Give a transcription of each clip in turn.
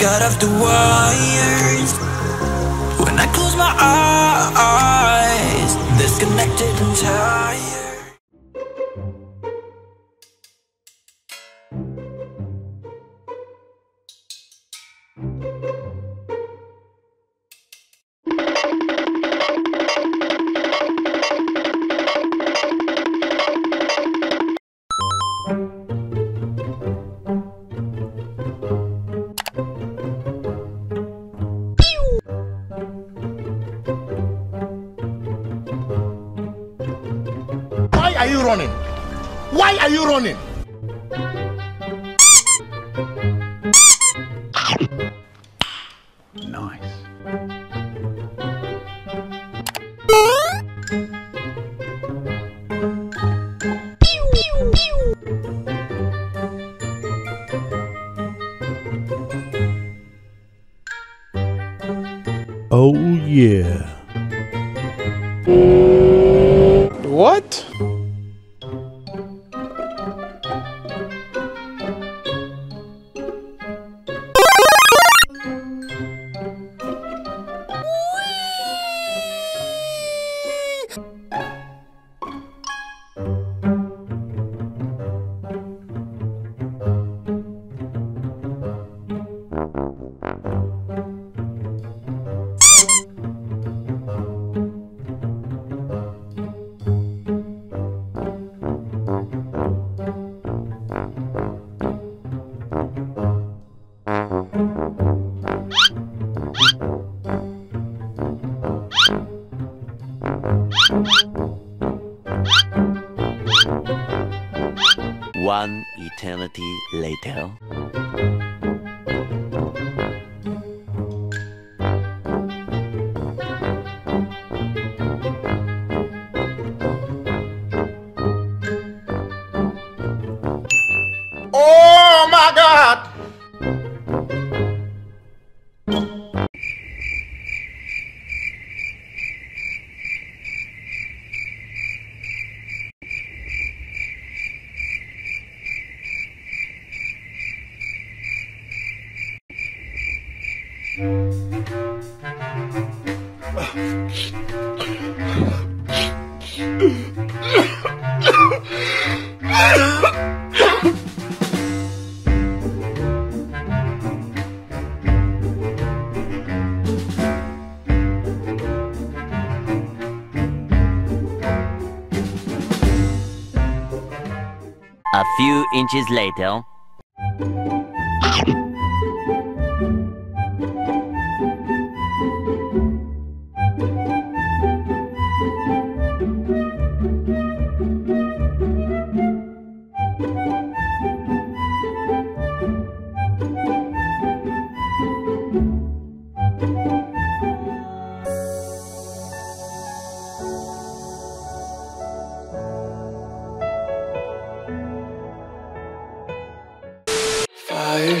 got off the wires. When I close my eyes, disconnected and tired. Why are you running? Why are you running? Nice. Oh yeah. What? One eternity later. Oh my God! A few inches later. Fire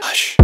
Hush.